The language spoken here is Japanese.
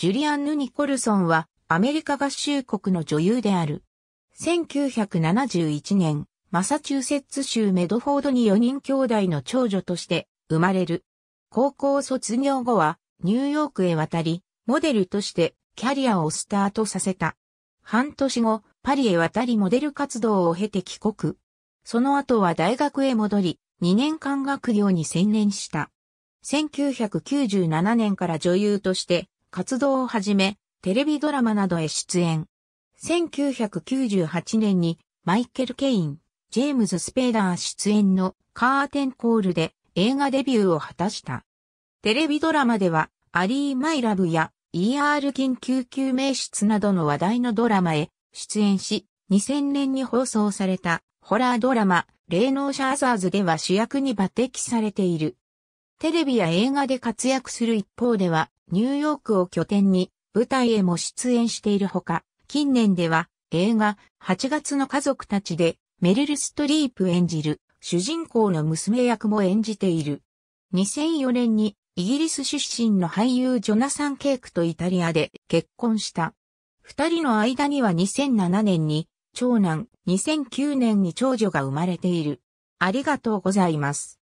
ジュリアンヌ・ニコルソンはアメリカ合衆国の女優である。1971年、マサチューセッツ州メドフォードに4人兄弟の長女として生まれる。高校卒業後はニューヨークへ渡り、モデルとしてキャリアをスタートさせた。半年後、パリへ渡りモデル活動を経て帰国。その後は大学へ戻り、2年間学業に専念した。1997年から女優として活動を始め、テレビドラマなどへ出演。1998年にマイケル・ケイン、ジェームズ・スペイダー出演のカーテンコールで映画デビューを果たした。テレビドラマでは、アリー・マイ・ラブやER緊急救命室などの話題のドラマへ出演し、2000年に放送されたホラードラマ、霊能者アザーズでは主役に抜擢されている。テレビや映画で活躍する一方では、ニューヨークを拠点に舞台へも出演しているほか、近年では映画8月の家族たちでメリル・ストリープ演じる主人公の娘役も演じている。2004年にイギリス出身の俳優ジョナサン・ケイクとイタリアで結婚した。二人の間には2007年に長男、2009年に長女が生まれている。ありがとうございます。